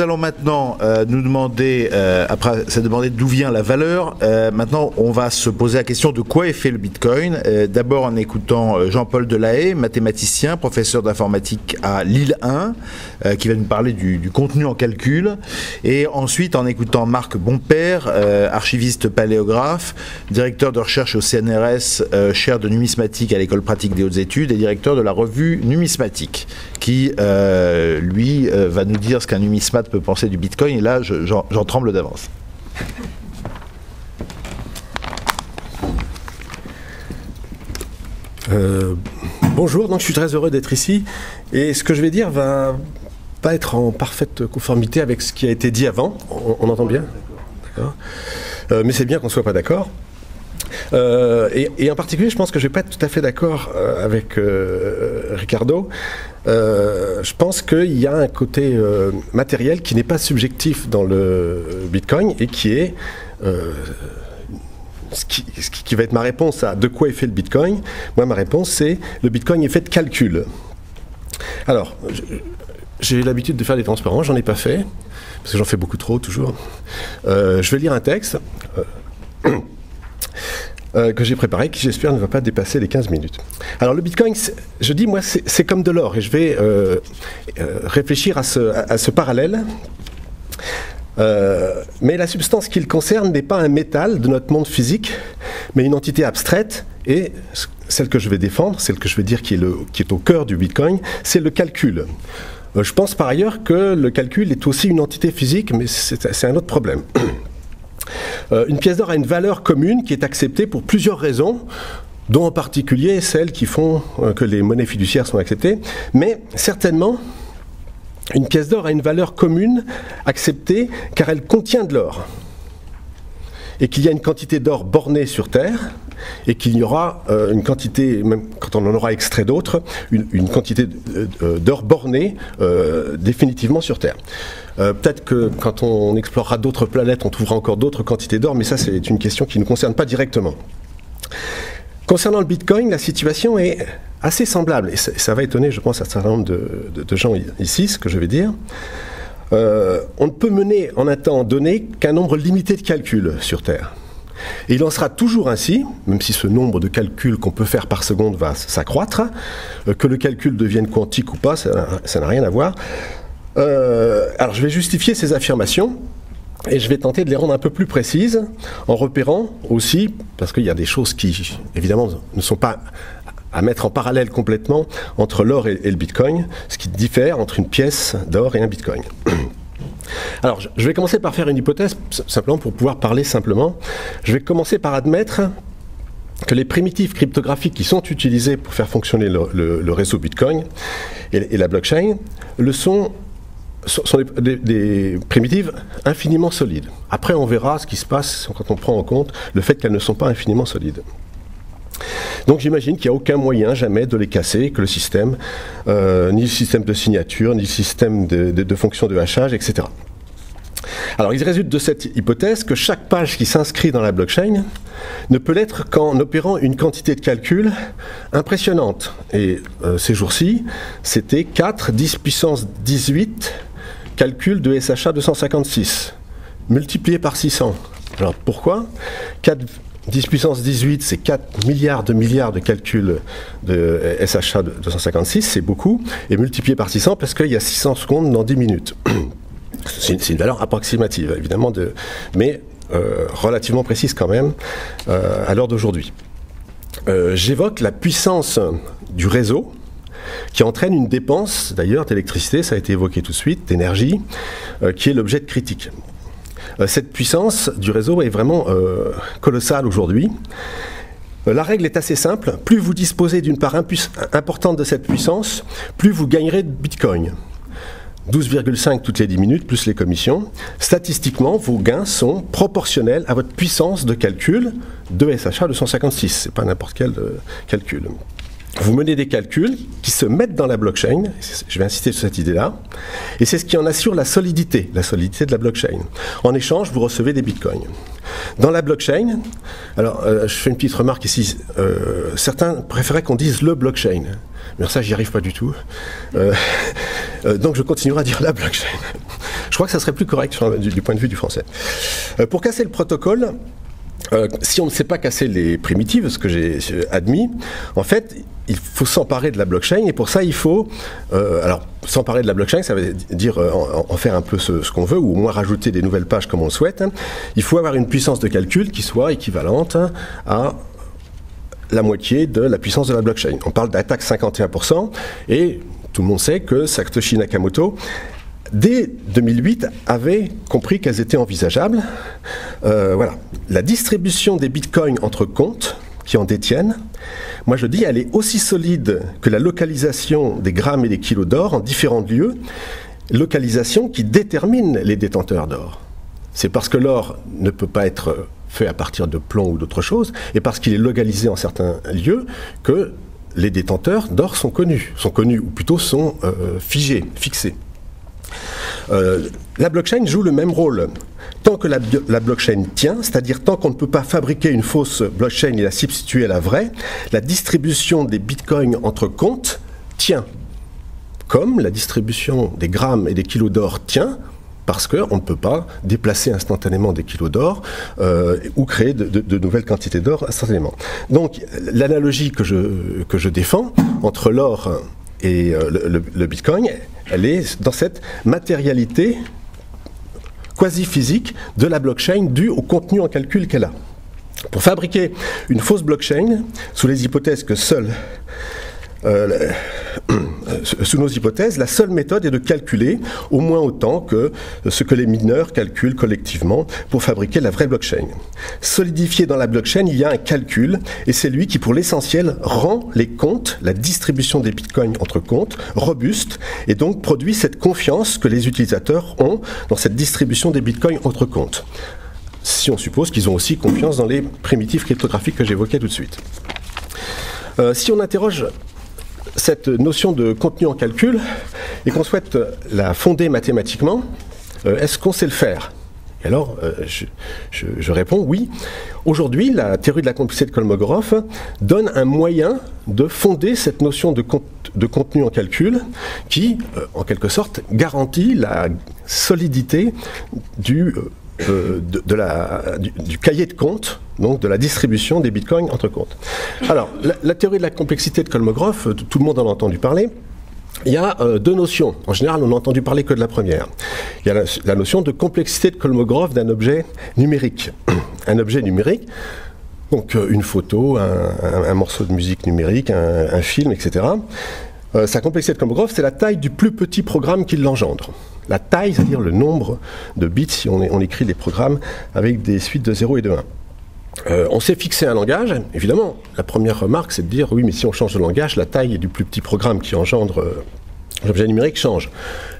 Nous allons maintenant nous demander, après ça demandé d'où vient la valeur, maintenant on va se poser la question de quoi est fait le bitcoin, d'abord en écoutant Jean-Paul Delahaye, mathématicien, professeur d'informatique à Lille 1, qui va nous parler du contenu en calcul, et ensuite en écoutant Marc Bonpère, archiviste paléographe, directeur de recherche au CNRS, chaire de numismatique à l'école pratique des hautes études et directeur de la revue Numismatique, qui lui va nous dire ce qu'un numismatique peut penser du bitcoin, et là j'en tremble d'avance. Bonjour, donc je suis très heureux d'être ici, et ce que je vais dire va pas être en parfaite conformité avec ce qui a été dit avant, on entend bien, d'accord. Mais c'est bien qu'on soit pas d'accord. Et en particulier, je pense que je ne vais pas être tout à fait d'accord avec Ricardo. Je pense qu'il y a un côté matériel qui n'est pas subjectif dans le Bitcoin et qui est ce qui va être ma réponse à de quoi est fait le Bitcoin. Moi, ma réponse, c'est le Bitcoin est fait de calculs. Alors, j'ai l'habitude de faire des transparents, j'en ai pas fait, parce que j'en fais beaucoup trop, toujours. Je vais lire un texte. Que j'ai préparé, qui j'espère ne va pas dépasser les 15 minutes. Alors le bitcoin, je dis moi, c'est comme de l'or, et je vais réfléchir à ce parallèle. Mais la substance qu'il concerne n'est pas un métal de notre monde physique, mais une entité abstraite, et celle que je vais défendre, celle que je vais dire qui est au cœur du bitcoin, c'est le calcul. Je pense par ailleurs que le calcul est aussi une entité physique, mais c'est un autre problème. Une pièce d'or a une valeur commune qui est acceptée pour plusieurs raisons, dont en particulier celles qui font que les monnaies fiduciaires sont acceptées, mais certainement une pièce d'or a une valeur commune acceptée car elle contient de l'or, et qu'il y a une quantité d'or bornée sur Terre, et qu'il y aura une quantité, même quand on en aura extrait d'autres, une quantité d'or bornée définitivement sur Terre. Peut-être que quand on explorera d'autres planètes, on trouvera encore d'autres quantités d'or, mais ça c'est une question qui ne nous concerne pas directement. Concernant le Bitcoin, la situation est assez semblable, et ça va étonner je pense un certain nombre de gens ici, ce que je vais dire. On ne peut mener en un temps donné qu'un nombre limité de calculs sur Terre. Et il en sera toujours ainsi, même si ce nombre de calculs qu'on peut faire par seconde va s'accroître, que le calcul devienne quantique ou pas, ça n'a rien à voir. Alors je vais justifier ces affirmations et je vais tenter de les rendre un peu plus précises en repérant aussi, parce qu'il y a des choses qui évidemment ne sont pas à mettre en parallèle complètement entre l'or et le bitcoin, ce qui diffère entre une pièce d'or et un bitcoin. Alors, je vais commencer par faire une hypothèse, simplement pour pouvoir parler simplement. Je vais commencer par admettre que les primitifs cryptographiques qui sont utilisés pour faire fonctionner le réseau Bitcoin et la blockchain sont des primitives infiniment solides. Après, on verra ce qui se passe quand on prend en compte le fait qu'elles ne sont pas infiniment solides. Donc j'imagine qu'il n'y a aucun moyen jamais de les casser, que le système, ni le système de signature, ni le système de fonction de hachage, etc. Alors il résulte de cette hypothèse que chaque page qui s'inscrit dans la blockchain ne peut l'être qu'en opérant une quantité de calcul impressionnante. Et ces jours-ci, c'était 4×10⁴ calculs de SHA-256, multipliés par 600. Alors pourquoi 4×10⁴, c'est 4 milliards de calculs de SHA 256, c'est beaucoup, et multiplié par 600 parce qu'il y a 600 secondes dans 10 minutes. C'est une valeur approximative, évidemment, mais relativement précise quand même à l'heure d'aujourd'hui. J'évoque la puissance du réseau qui entraîne une dépense, d'ailleurs, d'électricité, ça a été évoqué tout de suite, d'énergie, qui est l'objet de critique. Cette puissance du réseau est vraiment colossale aujourd'hui. La règle est assez simple, plus vous disposez d'une part importante de cette puissance, plus vous gagnerez de bitcoin. 12,5 toutes les 10 minutes, plus les commissions. Statistiquement, vos gains sont proportionnels à votre puissance de calcul de SHA 256, c'est pas n'importe quel calcul. Vous menez des calculs qui se mettent dans la blockchain, je vais insister sur cette idée-là, et c'est ce qui en assure la solidité de la blockchain. En échange, vous recevez des bitcoins. Dans la blockchain, alors je fais une petite remarque ici, certains préféraient qu'on dise le blockchain, mais ça j'y arrive pas du tout, donc je continuerai à dire la blockchain. Je crois que ça serait plus correct du point de vue du français. Pour casser le protocole, si on ne sait pas casser les primitives, ce que j'ai admis, en fait, il faut s'emparer de la blockchain, et pour ça, il faut... alors, s'emparer de la blockchain, ça veut dire en faire un peu ce qu'on veut, ou au moins rajouter des nouvelles pages comme on le souhaite. Hein. Il faut avoir une puissance de calcul qui soit équivalente à la moitié de la puissance de la blockchain. On parle d'attaque 51%, et tout le monde sait que Satoshi Nakamoto, dès 2008, avait compris qu'elles étaient envisageables. Voilà. La distribution des bitcoins entre comptes qui en détiennent, moi je dis, elle est aussi solide que la localisation des grammes et des kilos d'or en différents lieux, localisation qui détermine les détenteurs d'or. C'est parce que l'or ne peut pas être fait à partir de plomb ou d'autre chose, et parce qu'il est localisé en certains lieux, que les détenteurs d'or sont connus, ou plutôt sont figés, fixés. La blockchain joue le même rôle. Tant que la blockchain tient, c'est-à-dire tant qu'on ne peut pas fabriquer une fausse blockchain et la substituer à la vraie, la distribution des bitcoins entre comptes tient. Comme la distribution des grammes et des kilos d'or tient, parce qu'on ne peut pas déplacer instantanément des kilos d'or ou créer de nouvelles quantités d'or instantanément. Donc l'analogie que je défends entre l'or et le bitcoin, elle est dans cette matérialité quasi-physique de la blockchain due au contenu en calcul qu'elle a. Pour fabriquer une fausse blockchain, sous nos hypothèses, la seule méthode est de calculer au moins autant que ce que les mineurs calculent collectivement pour fabriquer la vraie blockchain. Solidifié dans la blockchain, il y a un calcul, et c'est lui qui, pour l'essentiel, rend les comptes, la distribution des bitcoins entre comptes, robuste, et donc produit cette confiance que les utilisateurs ont dans cette distribution des bitcoins entre comptes. Si on suppose qu'ils ont aussi confiance dans les primitifs cryptographiques que j'évoquais tout de suite. Si on interroge cette notion de contenu en calcul et qu'on souhaite la fonder mathématiquement, est-ce qu'on sait le faire? Et alors, je réponds oui. Aujourd'hui, la théorie de la complexité de Kolmogorov donne un moyen de fonder cette notion de contenu en calcul qui, en quelque sorte, garantit la solidité du cahier de compte, donc de la distribution des bitcoins entre comptes. Alors, la théorie de la complexité de Kolmogorov, tout le monde en a entendu parler. Il y a deux notions. En général, on n'a entendu parler que de la première. Il y a la notion de complexité de Kolmogorov d'un objet numérique. Un objet numérique, donc une photo, un morceau de musique numérique, un film, etc. Sa complexité de Kolmogorov, c'est la taille du plus petit programme qui l'engendre. La taille, c'est-à-dire le nombre de bits, si on écrit des programmes avec des suites de 0 et de 1. On s'est fixé un langage, évidemment. La première remarque, c'est de dire, oui, mais si on change de langage, la taille du plus petit programme qui engendre l'objet numérique change.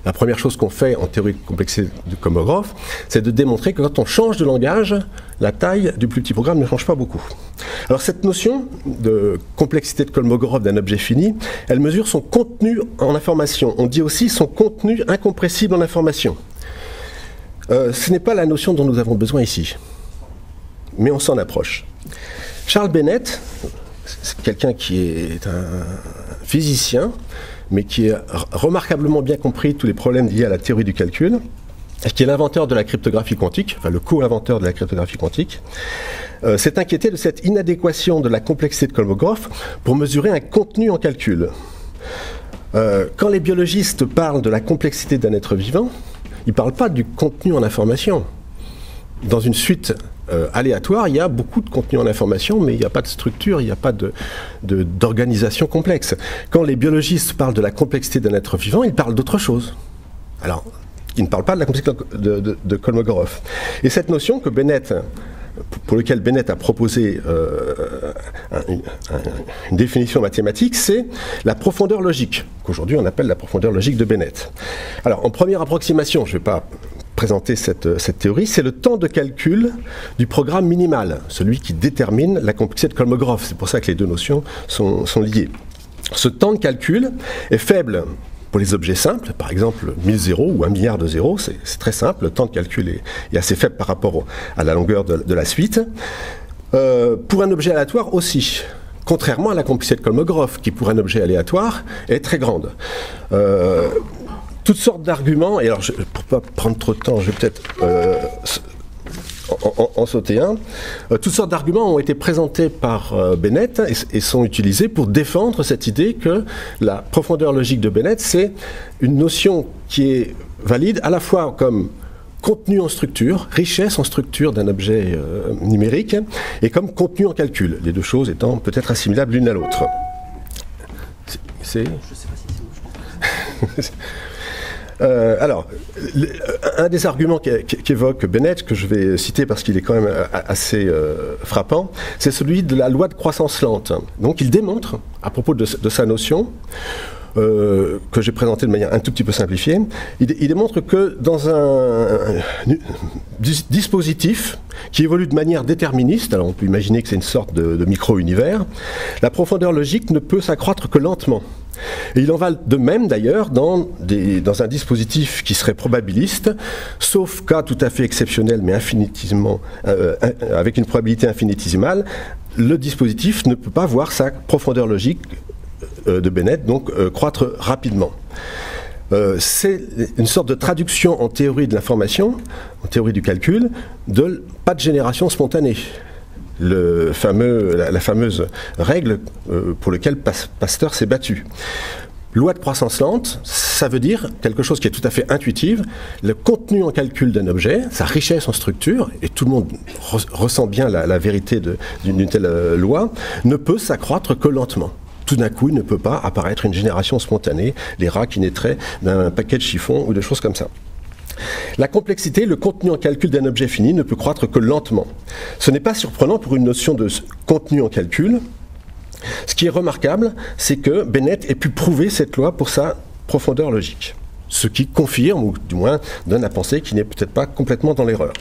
La première chose qu'on fait en théorie de complexité de Kolmogorov, c'est de démontrer que quand on change de langage, la taille du plus petit programme ne change pas beaucoup. Alors cette notion de complexité de Kolmogorov d'un objet fini, elle mesure son contenu en information. On dit aussi son contenu incompressible en information. Ce n'est pas la notion dont nous avons besoin ici, mais on s'en approche. Charles Bennett, c'est quelqu'un qui est un physicien, mais qui a remarquablement bien compris tous les problèmes liés à la théorie du calcul, et qui est l'inventeur de la cryptographie quantique, enfin le co-inventeur de la cryptographie quantique, s'est inquiété de cette inadéquation de la complexité de Kolmogorov pour mesurer un contenu en calcul. Quand les biologistes parlent de la complexité d'un être vivant, ils ne parlent pas du contenu en information. Dans une suite aléatoire, il y a beaucoup de contenu en information, mais il n'y a pas de structure, il n'y a pas d'organisation complexe. Quand les biologistes parlent de la complexité d'un être vivant, ils parlent d'autre chose. Alors, ils ne parlent pas de la complexité de Kolmogorov. Et cette notion que Bennett, pour laquelle Bennett a proposé une définition mathématique, c'est la profondeur logique, qu'aujourd'hui on appelle la profondeur logique de Bennett. Alors, en première approximation, je ne vais pas présenter cette théorie, c'est le temps de calcul du programme minimal, celui qui détermine la complexité de Kolmogorov. C'est pour ça que les deux notions sont liées. Ce temps de calcul est faible pour les objets simples, par exemple 1000 zéros ou 1 milliard de zéros, c'est très simple, le temps de calcul est assez faible par rapport à la longueur de la suite. Pour un objet aléatoire aussi, contrairement à la complexité de Kolmogorov, qui pour un objet aléatoire est très grande. toutes sortes d'arguments, et alors pour ne pas prendre trop de temps, je vais peut-être en sauter un. Toutes sortes d'arguments ont été présentés par Bennett et sont utilisés pour défendre cette idée que la profondeur logique de Bennett, c'est une notion qui est valide à la fois comme contenu en structure, richesse en structure d'un objet numérique, et comme contenu en calcul, les deux choses étant peut-être assimilables l'une à l'autre. C'est... alors, un des arguments qu'évoque Bennett, que je vais citer parce qu'il est quand même assez frappant, c'est celui de la loi de croissance lente. Donc il démontre, à propos de sa notion, que j'ai présentée de manière un tout petit peu simplifiée, il démontre que dans un dispositif qui évolue de manière déterministe, alors on peut imaginer que c'est une sorte de micro-univers, la profondeur logique ne peut s'accroître que lentement. Et il en va de même d'ailleurs dans un dispositif qui serait probabiliste, sauf cas tout à fait exceptionnel mais infinitivement, avec une probabilité infinitésimale, le dispositif ne peut pas voir sa profondeur logique de Bennett donc croître rapidement. C'est une sorte de traduction en théorie de l'information, en théorie du calcul, de pas de génération spontanée. La fameuse règle pour laquelle Pasteur s'est battu. Loi de croissance lente, ça veut dire quelque chose qui est tout à fait intuitive, le contenu en calcul d'un objet, sa richesse en structure, et tout le monde ressent bien la vérité d'une telle loi, ne peut s'accroître que lentement. Tout d'un coup, il ne peut pas apparaître une génération spontanée, les rats qui naîtraient d'un paquet de chiffons ou de choses comme ça. La complexité, le contenu en calcul d'un objet fini ne peut croître que lentement. Ce n'est pas surprenant pour une notion de contenu en calcul. Ce qui est remarquable, c'est que Bennett ait pu prouver cette loi pour sa profondeur logique. Ce qui confirme, ou du moins donne à penser qu'il n'est peut-être pas complètement dans l'erreur.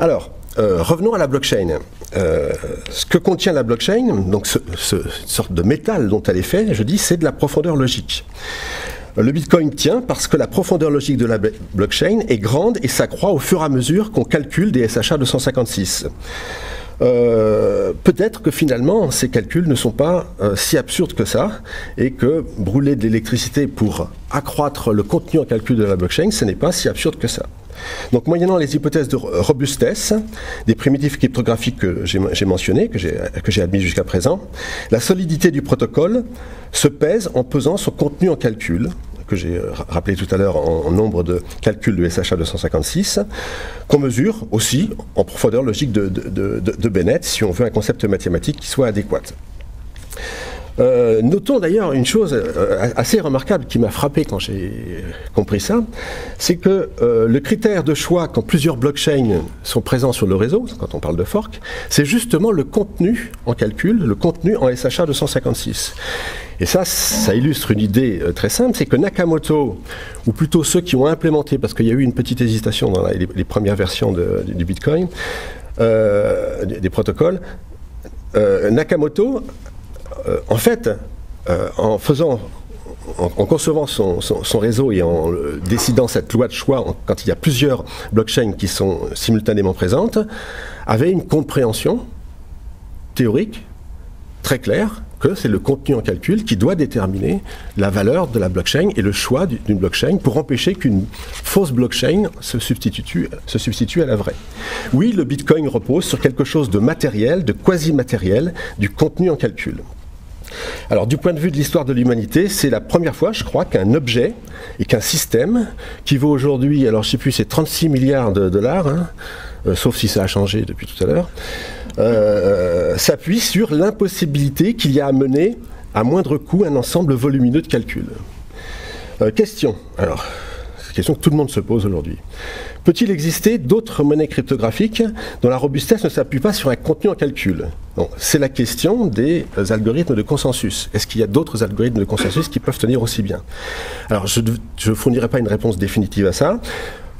Alors, revenons à la blockchain. Ce que contient la blockchain, donc cette sorte de métal dont elle est faite, je dis, c'est de la profondeur logique. Le bitcoin tient parce que la profondeur logique de la blockchain est grande et s'accroît au fur et à mesure qu'on calcule des SHA-256. Peut-être que finalement ces calculs ne sont pas si absurdes que ça et que brûler de l'électricité pour accroître le contenu en calcul de la blockchain, ce n'est pas si absurde que ça. Donc moyennant les hypothèses de robustesse des primitifs cryptographiques que j'ai mentionnés, que j'ai admis jusqu'à présent, la solidité du protocole se pèse en pesant son contenu en calcul, que j'ai rappelé tout à l'heure en nombre de calculs de SHA-256, qu'on mesure aussi en profondeur logique de Bennett, si on veut un concept mathématique qui soit adéquat. Notons d'ailleurs une chose assez remarquable qui m'a frappé quand j'ai compris ça, c'est que le critère de choix quand plusieurs blockchains sont présents sur le réseau, quand on parle de fork, c'est justement le contenu en calcul, le contenu en SHA-256. Et ça illustre une idée très simple, c'est que Nakamoto, ou plutôt ceux qui ont implémenté, parce qu'il y a eu une petite hésitation dans les premières versions du Bitcoin, des protocoles, Nakamoto... en fait, en concevant son réseau et en décidant cette loi de choix quand il y a plusieurs blockchains qui sont simultanément présentes, avait une compréhension théorique très claire que c'est le contenu en calcul qui doit déterminer la valeur de la blockchain et le choix d'une blockchain pour empêcher qu'une fausse blockchain se substitue à la vraie. Oui, le Bitcoin repose sur quelque chose de matériel, de quasi-matériel, du contenu en calcul. Alors du point de vue de l'histoire de l'humanité, c'est la première fois, je crois, qu'un objet et qu'un système qui vaut aujourd'hui, alors je ne sais plus, c'est 36 milliards de dollars, hein, sauf si ça a changé depuis tout à l'heure, s'appuie sur l'impossibilité qu'il y a à mener à moindre coût un ensemble volumineux de calculs. Question, alors, c'est une question que tout le monde se pose aujourd'hui. Peut-il exister d'autres monnaies cryptographiques dont la robustesse ne s'appuie pas sur un contenu en calcul? C'est la question des algorithmes de consensus. Est-ce qu'il y a d'autres algorithmes de consensus qui peuvent tenir aussi bien? Alors, je ne fournirai pas une réponse définitive à ça.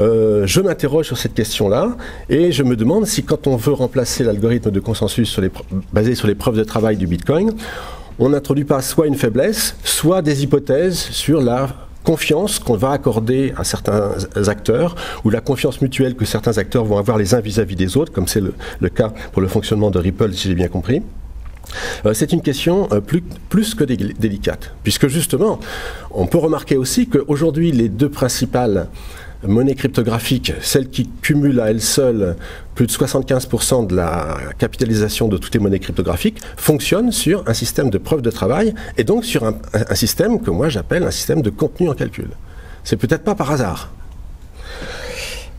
Je m'interroge sur cette question-là et je me demande si quand on veut remplacer l'algorithme de consensus basé sur les preuves de travail du Bitcoin, on n'introduit pas soit une faiblesse, soit des hypothèses sur la confiance qu'on va accorder à certains acteurs ou la confiance mutuelle que certains acteurs vont avoir les uns vis-à-vis des autres, comme c'est le cas pour le fonctionnement de Ripple, si j'ai bien compris. C'est une question plus que délicate, puisque justement, on peut remarquer aussi qu'aujourd'hui, les deux principales monnaies cryptographiques, celles qui cumulent à elles seules plus de 75% de la capitalisation de toutes les monnaies cryptographiques, fonctionnent sur un système de preuve de travail, et donc sur un système que moi j'appelle un système de contenu en calcul. C'est peut-être pas par hasard.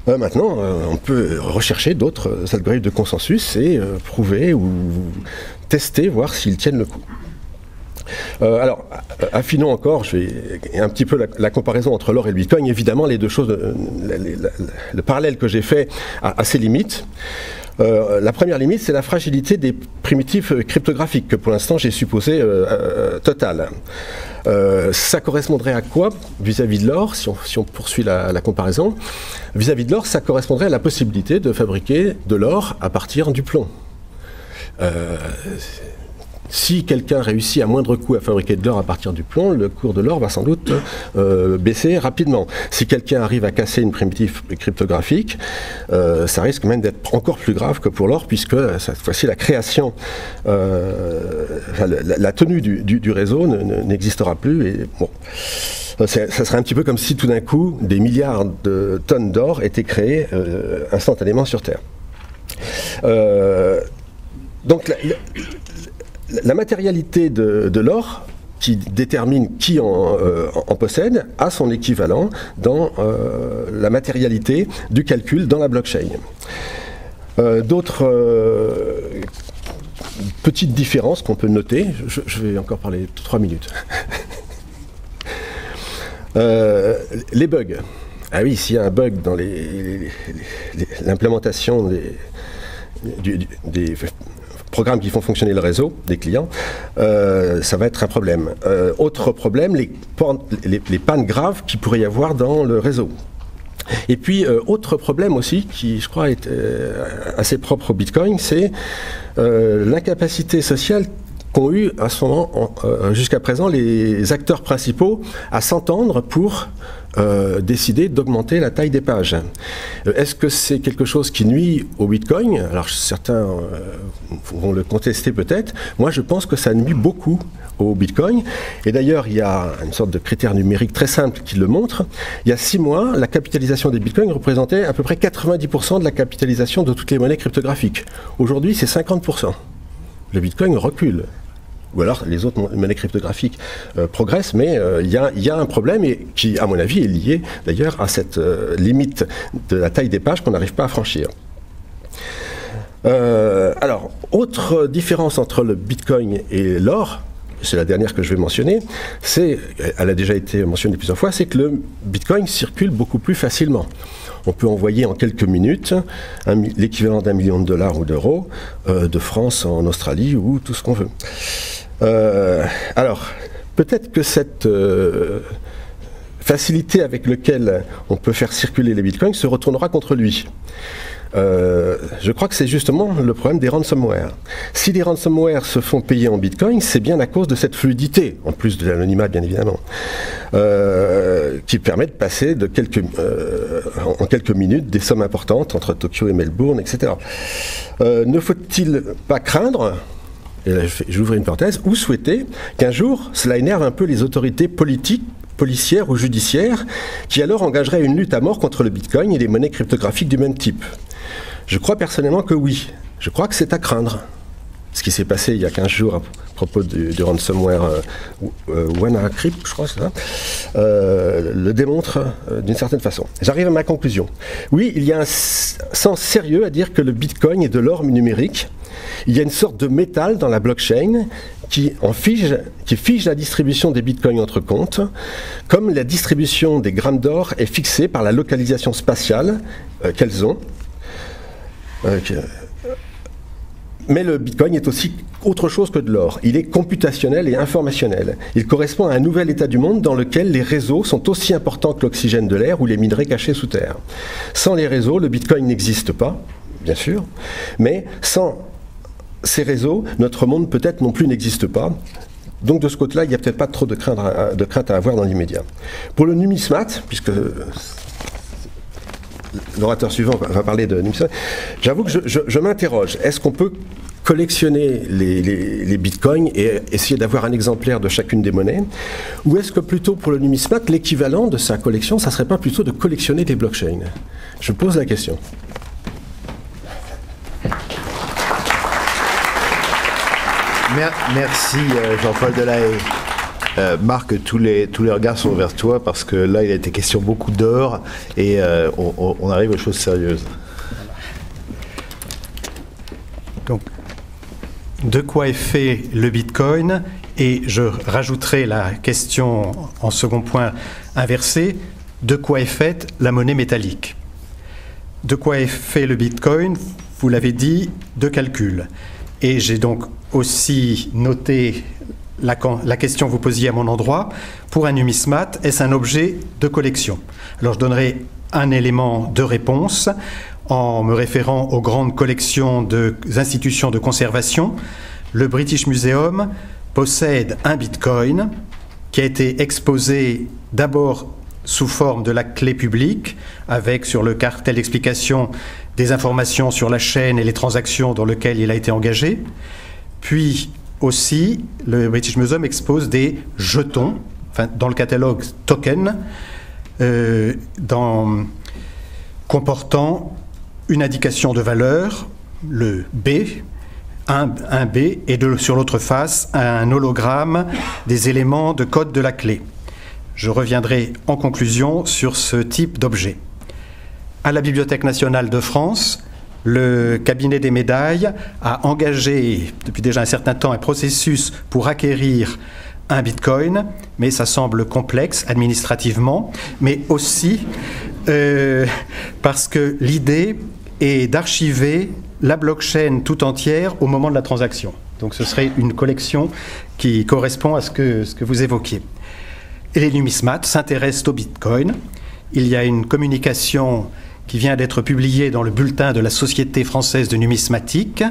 Maintenant, on peut rechercher d'autres algorithmes de consensus et prouver ou tester, voir s'ils tiennent le coup. Alors, affinons encore, je vais un petit peu la comparaison entre l'or et le bitcoin. Évidemment, les deux choses, le parallèle que j'ai fait a ses limites. La première limite, c'est la fragilité des primitifs cryptographiques, que pour l'instant j'ai supposé totale. Ça correspondrait à quoi vis-à-vis de l'or, si on poursuit la comparaison? Vis-à-vis de l'or, ça correspondrait à la possibilité de fabriquer de l'or à partir du plomb. Si quelqu'un réussit à moindre coût à fabriquer de l'or à partir du plomb, le cours de l'or va sans doute baisser rapidement. Si quelqu'un arrive à casser une primitive cryptographique, ça risque même d'être encore plus grave que pour l'or, puisque cette fois-ci la création, la tenue du réseau n'existera plus. Et, bon, ça serait un petit peu comme si tout d'un coup des milliards de tonnes d'or étaient créées instantanément sur Terre. Donc la matérialité de l'or, qui détermine qui en possède, a son équivalent dans la matérialité du calcul dans la blockchain. D'autres petites différences qu'on peut noter, je vais encore parler 3 minutes. Les bugs. Ah oui, s'il y a un bug dans l'implémentation des programmes qui font fonctionner le réseau des clients, ça va être un problème. Autre problème, les pannes graves qu'il pourrait y avoir dans le réseau. Et puis, autre problème aussi, qui je crois est assez propre au Bitcoin, c'est l'incapacité sociale qu'ont eu à ce moment, jusqu'à présent, les acteurs principaux à s'entendre pour décider d'augmenter la taille des pages. Est-ce que c'est quelque chose qui nuit au Bitcoin? Alors certains vont le contester peut-être. Moi je pense que ça nuit beaucoup au Bitcoin. Et d'ailleurs il y a une sorte de critère numérique très simple qui le montre. Il y a 6 mois, la capitalisation des Bitcoins représentait à peu près 90% de la capitalisation de toutes les monnaies cryptographiques. Aujourd'hui c'est 50%. Le Bitcoin recule. Ou alors les autres monnaies cryptographiques progressent, mais il y a un problème et qui, à mon avis, est lié d'ailleurs à cette limite de la taille des pages qu'on n'arrive pas à franchir. Alors, autre différence entre le Bitcoin et l'or, c'est la dernière que je vais mentionner, elle a déjà été mentionnée plusieurs fois, c'est que le Bitcoin circule beaucoup plus facilement. On peut envoyer en quelques minutes l'équivalent d'1 million de dollars ou d'euros de France en Australie ou tout ce qu'on veut. Alors, peut-être que cette facilité avec laquelle on peut faire circuler les bitcoins se retournera contre lui. Je crois que c'est justement le problème des ransomware. Si les ransomware se font payer en bitcoin, c'est bien à cause de cette fluidité, en plus de l'anonymat bien évidemment, qui permet de passer en quelques minutes des sommes importantes entre Tokyo et Melbourne, etc. Ne faut-il pas craindre, et là j'ouvre une parenthèse, ou souhaiter qu'un jour cela énerve un peu les autorités politiques, policières ou judiciaires, qui alors engageraient une lutte à mort contre le bitcoin et les monnaies cryptographiques du même type? Je crois personnellement que oui. Je crois que c'est à craindre. Ce qui s'est passé il y a 15 jours à propos du ransomware WannaCry, je crois, c'est ça, le démontre d'une certaine façon. J'arrive à ma conclusion. Oui, il y a un sens sérieux à dire que le bitcoin est de l'or numérique. Il y a une sorte de métal dans la blockchain qui fige la distribution des bitcoins entre comptes, comme la distribution des grammes d'or est fixée par la localisation spatiale qu'elles ont. Mais le bitcoin est aussi autre chose que de l'or. Il est computationnel et informationnel. Il correspond à un nouvel état du monde dans lequel les réseaux sont aussi importants que l'oxygène de l'air ou les minerais cachés sous terre. Sans les réseaux, le bitcoin n'existe pas, bien sûr, mais sans ces réseaux, notre monde peut-être non plus n'existe pas. Donc de ce côté-là, il n'y a peut-être pas trop de crainte à avoir dans l'immédiat. Pour le numismate, puisque l'orateur suivant va parler de numismate, j'avoue que je m'interroge. Est-ce qu'on peut collectionner les bitcoins et essayer d'avoir un exemplaire de chacune des monnaies, ou est-ce que plutôt pour le numismate, l'équivalent de sa collection, ça ne serait pas plutôt de collectionner des blockchains? Je pose la question. Merci Jean-Paul Delahaye. Marc, tous les regards sont vers toi parce que là, il a été question beaucoup d'or et on arrive aux choses sérieuses. Donc, de quoi est fait le Bitcoin? Et je rajouterai la question en second point inversé, de quoi est faite la monnaie métallique? De quoi est fait le Bitcoin? Vous l'avez dit, de calcul. Et j'ai donc aussi noté la question que vous posiez à mon endroit. Pour un numismate, est-ce un objet de collection? Alors je donnerai un élément de réponse en me référant aux grandes collections des institutions de conservation. Le British Museum possède un bitcoin qui a été exposé d'abord sous forme de la clé publique, avec sur le cartel d'explication des informations sur la chaîne et les transactions dans lesquelles il a été engagé. Puis aussi, le British Museum expose des jetons, enfin, dans le catalogue token, comportant une indication de valeur, le B, un B, et sur l'autre face, un hologramme des éléments de code de la clé. Je reviendrai en conclusion sur ce type d'objet. À la Bibliothèque nationale de France, le cabinet des médailles a engagé depuis déjà un certain temps un processus pour acquérir un bitcoin, mais ça semble complexe administrativement, mais aussi parce que l'idée est d'archiver la blockchain tout entière au moment de la transaction. Donc ce serait une collection qui correspond à ce que vous évoquiez. Et les numismates s'intéressent au bitcoin. Il y a une communication qui vient d'être publiée dans le bulletin de la Société française de numismatique,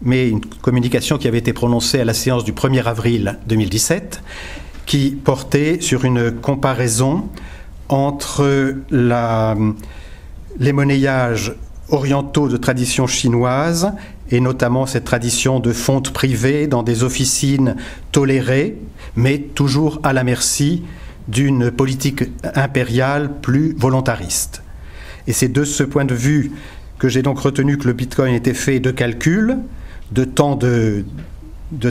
mais une communication qui avait été prononcée à la séance du 1er avril 2017, qui portait sur une comparaison entre les monnayages orientaux de tradition chinoise et notamment cette tradition de fonte privée dans des officines tolérées, mais toujours à la merci d'une politique impériale plus volontariste. Et c'est de ce point de vue que j'ai donc retenu que le bitcoin était fait de calculs, de temps de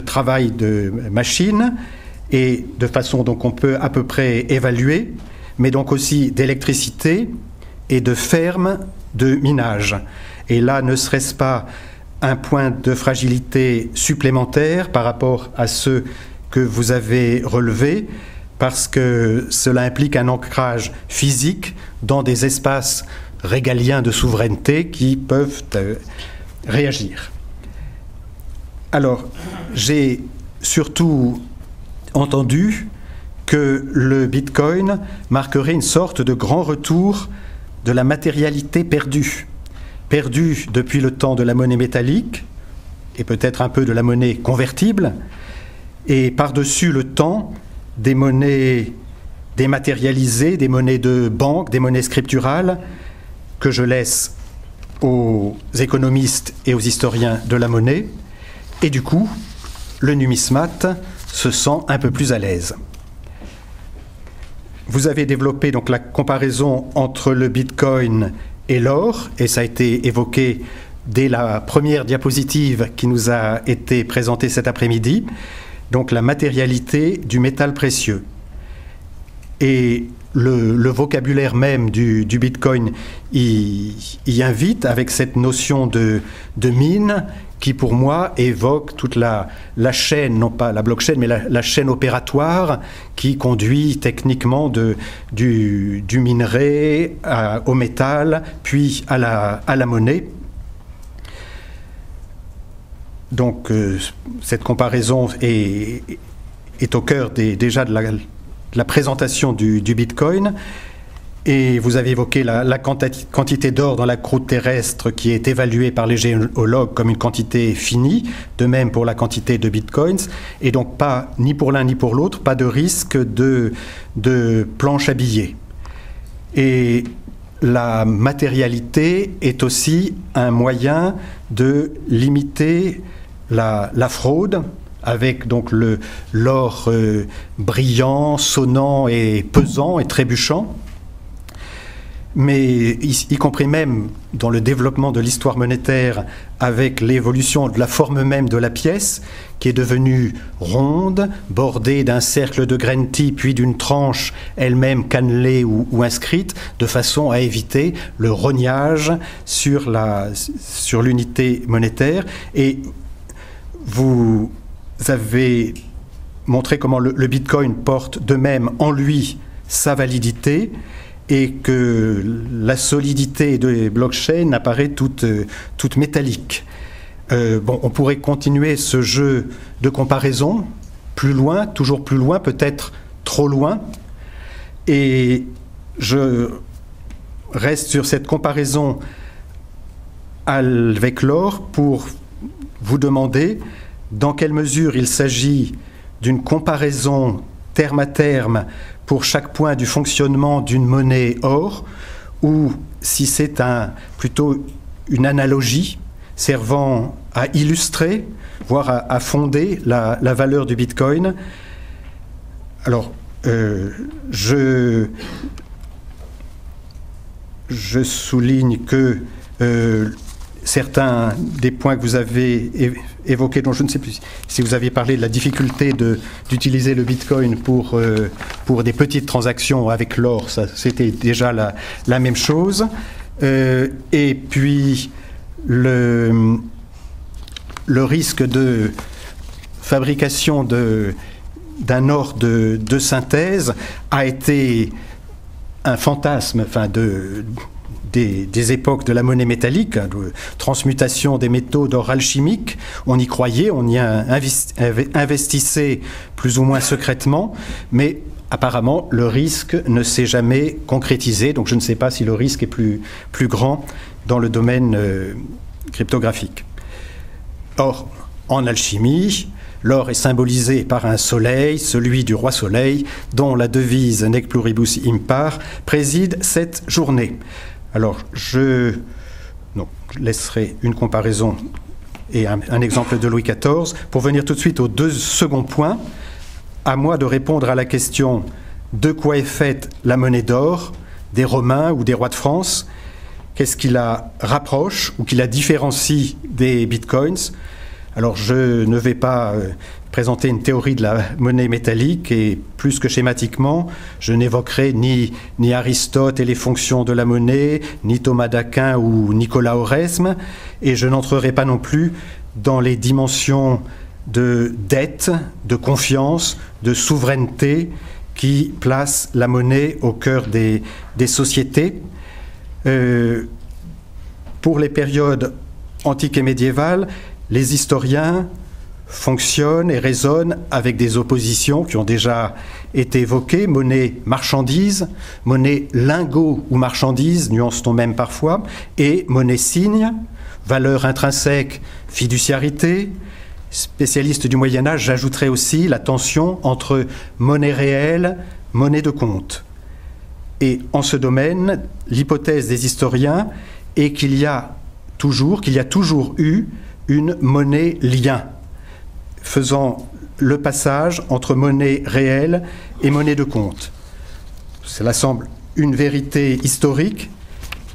travail de machine, et de façon donc on peut à peu près évaluer, mais donc aussi d'électricité et de fermes de minage. Et là, ne serait-ce pas un point de fragilité supplémentaire par rapport à ceux que vous avez relevés, parce que cela implique un ancrage physique dans des espaces régaliens de souveraineté qui peuvent réagir. Alors, j'ai surtout entendu que le bitcoin marquerait une sorte de grand retour de la matérialité perdue, perdue depuis le temps de la monnaie métallique et peut-être un peu de la monnaie convertible, et par-dessus le temps des monnaies dématérialisées, des monnaies de banque, des monnaies scripturales, que je laisse aux économistes et aux historiens de la monnaie. Et du coup, le numismate se sent un peu plus à l'aise. Vous avez développé donc la comparaison entre le bitcoin et l'or, et ça a été évoqué dès la première diapositive qui nous a été présentée cet après-midi. Donc la matérialité du métal précieux. Et le vocabulaire même du bitcoin y invite, avec cette notion de mine qui, pour moi, évoque toute la chaîne, non pas la blockchain, mais la chaîne opératoire qui conduit techniquement du minerai au métal, puis à la monnaie. Donc cette comparaison est au cœur déjà de la présentation du bitcoin. Et vous avez évoqué la quantité d'or dans la croûte terrestre qui est évaluée par les géologues comme une quantité finie, de même pour la quantité de bitcoins. Et donc pas, ni pour l'un ni pour l'autre, pas de risque de planche à billets. Et la matérialité est aussi un moyen de limiter la fraude, avec donc l'or brillant, sonnant et pesant et trébuchant, mais y compris même dans le développement de l'histoire monétaire avec l'évolution de la forme même de la pièce qui est devenue ronde, bordée d'un cercle de grentis puis d'une tranche elle-même cannelée ou inscrite de façon à éviter le rognage sur l'unité monétaire. Et vous avez montré comment le Bitcoin porte de même en lui sa validité, et que la solidité des blockchains apparaît toute métallique. Bon, on pourrait continuer ce jeu de comparaison plus loin, toujours plus loin, peut-être trop loin. Et je reste sur cette comparaison avec l'or pour vous demander dans quelle mesure il s'agit d'une comparaison terme à terme pour chaque point du fonctionnement d'une monnaie or, ou si c'est plutôt une analogie servant à illustrer, voire à fonder la valeur du Bitcoin. Alors, je souligne que certains des points que vous avez évoqués, dont je ne sais plus si vous aviez parlé de la difficulté d'utiliser le Bitcoin pour des petites transactions avec l'or, c'était déjà la même chose. Et puis le risque de fabrication d'un or de synthèse a été un fantasme, enfin des époques de la monnaie métallique, de transmutation des métaux d'or alchimique. On y croyait, on y investissait plus ou moins secrètement, mais apparemment le risque ne s'est jamais concrétisé, donc je ne sais pas si le risque est plus grand dans le domaine cryptographique. Or, en alchimie, l'or est symbolisé par un soleil, celui du roi soleil, dont la devise Nec pluribus impar préside cette journée. Alors, je laisserai une comparaison et un exemple de Louis XIV pour venir tout de suite aux deux seconds points. À moi de répondre à la question de quoi est faite la monnaie d'or des Romains ou des rois de France? Qu'est-ce qui la rapproche ou qui la différencie des bitcoins? Alors, je ne vais pas présenter une théorie de la monnaie métallique, et plus que schématiquement, je n'évoquerai ni Aristote et les fonctions de la monnaie, ni Thomas d'Aquin ou Nicolas Oresme, et je n'entrerai pas non plus dans les dimensions de dette, de confiance, de souveraineté qui placent la monnaie au cœur des sociétés. Pour les périodes antiques et médiévales, les historiens fonctionnent et résonnent avec des oppositions qui ont déjà été évoquées, monnaie marchandise, monnaie lingot ou marchandise, nuance-t-on même parfois, et monnaie signe, valeur intrinsèque, fiduciarité. Spécialiste du Moyen-Âge, j'ajouterai aussi la tension entre monnaie réelle, monnaie de compte. Et en ce domaine, l'hypothèse des historiens est qu'il y a toujours eu une monnaie lien, faisant le passage entre monnaie réelle et monnaie de compte. Cela semble une vérité historique,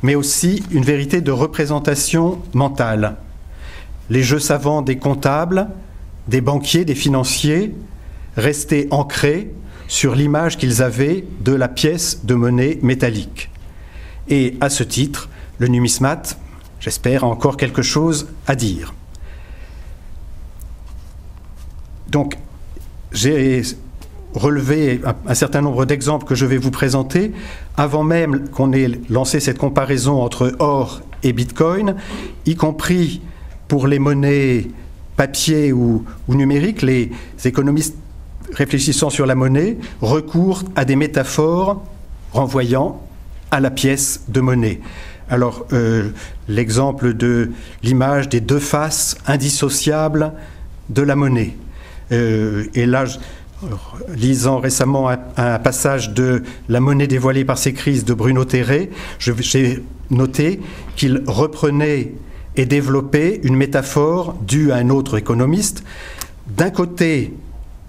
mais aussi une vérité de représentation mentale. Les jeux savants des comptables, des banquiers, des financiers restaient ancrés sur l'image qu'ils avaient de la pièce de monnaie métallique. Et à ce titre, le numismate, j'espère, a encore quelque chose à dire. Donc, j'ai relevé un certain nombre d'exemples que je vais vous présenter. Avant même qu'on ait lancé cette comparaison entre or et bitcoin, y compris pour les monnaies papier ou numériques, les économistes réfléchissant sur la monnaie recourent à des métaphores renvoyant à la pièce de monnaie. Alors, l'exemple de l'image des deux faces indissociables de la monnaie. Et là, lisant récemment un passage de La monnaie dévoilée par ses crises de Bruno Théret, j'ai noté qu'il reprenait et développer une métaphore due à un autre économiste. D'un côté,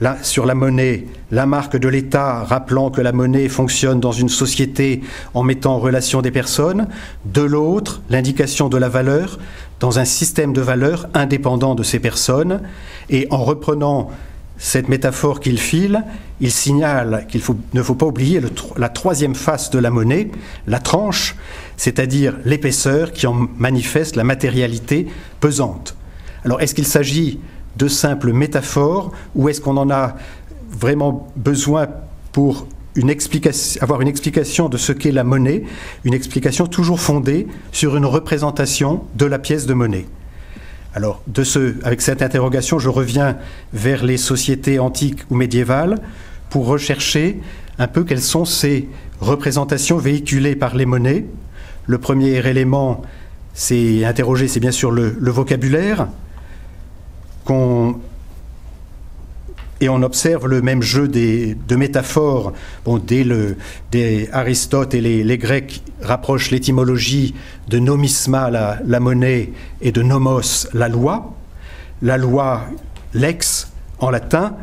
là, sur la monnaie, Lamarck de l'État rappelant que la monnaie fonctionne dans une société en mettant en relation des personnes. De l'autre, l'indication de la valeur dans un système de valeurs indépendant de ces personnes. Et en reprenant cette métaphore qu'il file, il signale qu'il ne faut pas oublier la troisième face de la monnaie, la tranche, c'est-à-dire l'épaisseur qui en manifeste la matérialité pesante. Alors, est-ce qu'il s'agit de simples métaphores, ou est-ce qu'on en a vraiment besoin pour avoir une explication de ce qu'est la monnaie, une explication toujours fondée sur une représentation de la pièce de monnaie? Alors, avec cette interrogation, je reviens vers les sociétés antiques ou médiévales pour rechercher un peu quelles sont ces représentations véhiculées par les monnaies. Le premier élément, c'est interroger, c'est bien sûr le vocabulaire. Et on observe le même jeu de métaphores. Bon, dès Aristote et les Grecs rapprochent l'étymologie de nomisma, la monnaie, et de nomos, la loi. La loi, lex, en latin,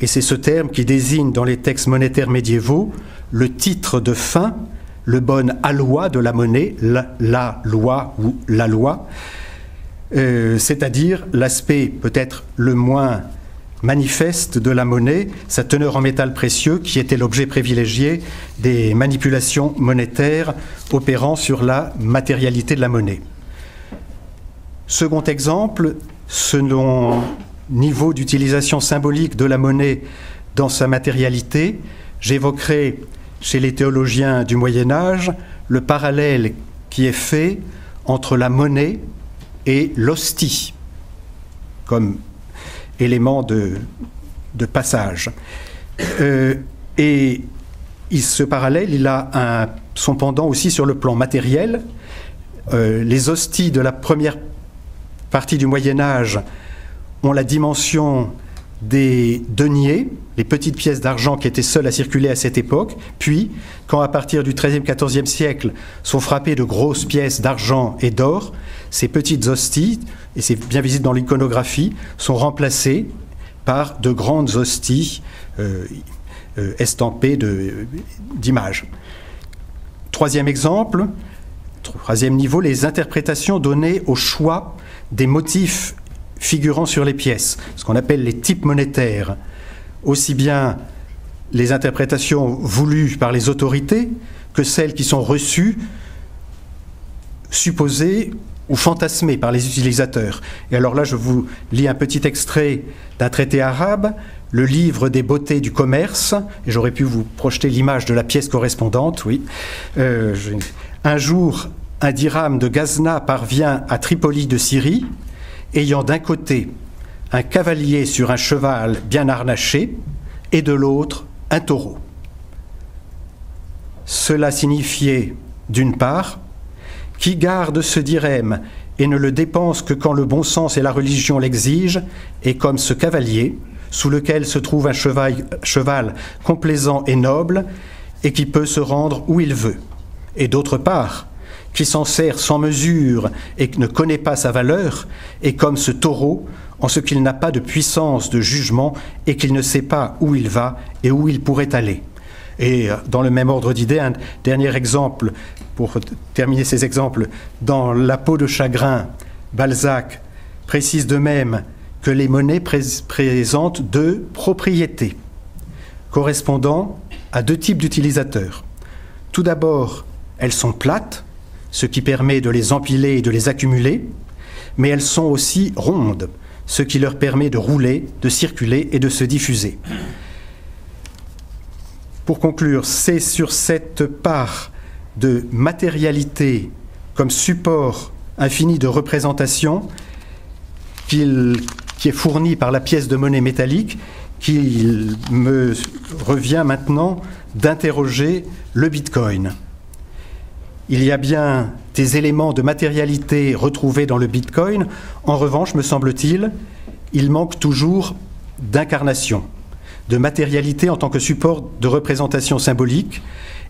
et c'est ce terme qui désigne dans les textes monétaires médiévaux le titre de fin, le bon aloi de la monnaie, la loi ou la loi. C'est-à-dire l'aspect peut-être le moins manifeste de la monnaie, sa teneur en métal précieux qui était l'objet privilégié des manipulations monétaires opérant sur la matérialité de la monnaie. Second exemple, ce niveau d'utilisation symbolique de la monnaie dans sa matérialité, j'évoquerai chez les théologiens du Moyen-Âge le parallèle qui est fait entre la monnaie et l'hostie comme élément de passage. Et ce parallèle, il a son pendant aussi sur le plan matériel. Les hosties de la première partie du Moyen-Âge ont la dimension des deniers, les petites pièces d'argent qui étaient seules à circuler à cette époque, puis quand à partir du XIIIe, XIVe siècle sont frappées de grosses pièces d'argent et d'or, ces petites hosties, et c'est bien visible dans l'iconographie, sont remplacées par de grandes hosties estampées d'images. Troisième exemple, troisième niveau, les interprétations données au choix des motifs figurant sur les pièces, ce qu'on appelle les types monétaires, aussi bien les interprétations voulues par les autorités que celles qui sont reçues, supposées ou fantasmées par les utilisateurs. Et alors là, je vous lis un petit extrait d'un traité arabe, le livre des beautés du commerce, et j'aurais pu vous projeter l'image de la pièce correspondante, oui. Un jour, un dirham de Ghazna parvient à Tripoli de Syrie, ayant d'un côté un cavalier sur un cheval bien harnaché et de l'autre un taureau. Cela signifiait, d'une part, qui garde ce dirham et ne le dépense que quand le bon sens et la religion l'exigent, est comme ce cavalier, sous lequel se trouve un cheval complaisant et noble, et qui peut se rendre où il veut. Et d'autre part, qui s'en sert sans mesure et ne connaît pas sa valeur, est comme ce taureau, en ce qu'il n'a pas de puissance de jugement et qu'il ne sait pas où il va et où il pourrait aller. Et dans le même ordre d'idées, un dernier exemple, pour terminer ces exemples, dans La peau de chagrin, Balzac précise de même que les monnaies présentent deux propriétés, correspondant à deux types d'utilisateurs. Tout d'abord, elles sont plates, ce qui permet de les empiler et de les accumuler, mais elles sont aussi rondes, ce qui leur permet de rouler, de circuler et de se diffuser. Pour conclure, c'est sur cette part de matérialité comme support infini de représentation qui est fourni par la pièce de monnaie métallique qu'il me revient maintenant d'interroger le Bitcoin. Il y a bien des éléments de matérialité retrouvés dans le Bitcoin. En revanche, me semble-t-il, il manque toujours d'incarnation, de matérialité en tant que support de représentation symbolique.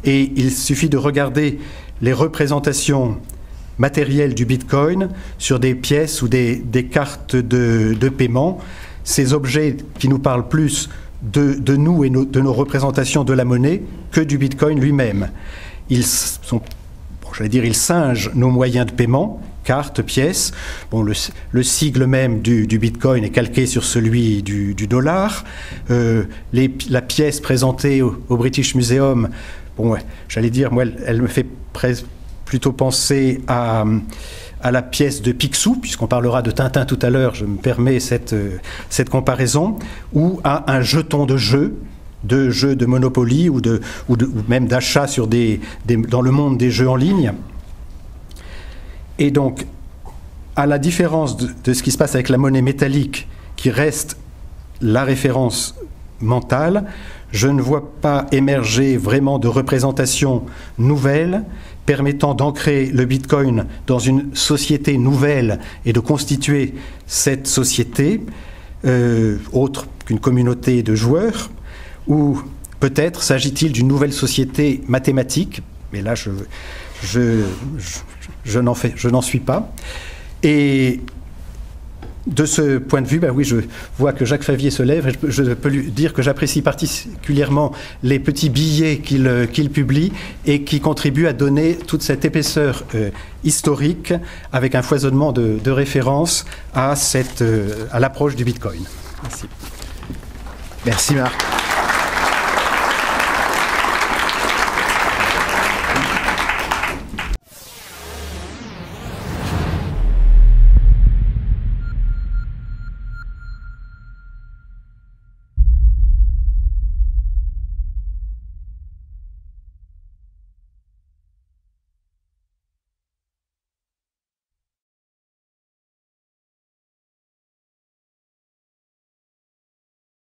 Et il suffit de regarder les représentations matériel du Bitcoin sur des pièces ou des cartes de paiement. Ces objets qui nous parlent plus de nous et de nos représentations de la monnaie que du Bitcoin lui-même. Ils sont, j'allais dire, ils singent nos moyens de paiement, cartes, pièces. Bon, le sigle même du Bitcoin est calqué sur celui du dollar. La pièce présentée au British Museum, bon, ouais, j'allais dire, moi, elle me fait plutôt penser à la pièce de Picsou, puisqu'on parlera de Tintin tout à l'heure, je me permets cette comparaison, ou à un jeton de jeu de Monopoly ou même d'achat dans le monde des jeux en ligne. Et donc, à la différence de ce qui se passe avec la monnaie métallique, qui reste la référence mentale, je ne vois pas émerger vraiment de représentation nouvelle permettant d'ancrer le Bitcoin dans une société nouvelle et de constituer cette société, autre qu'une communauté de joueurs, ou peut-être s'agit-il d'une nouvelle société mathématique, mais là je n'en suis pas. Et de ce point de vue, ben oui, je vois que Jacques Favier se lève, et je peux lui dire que j'apprécie particulièrement les petits billets qu'il publie et qui contribuent à donner toute cette épaisseur historique avec un foisonnement de références à l'approche du Bitcoin. Merci. Merci Marc.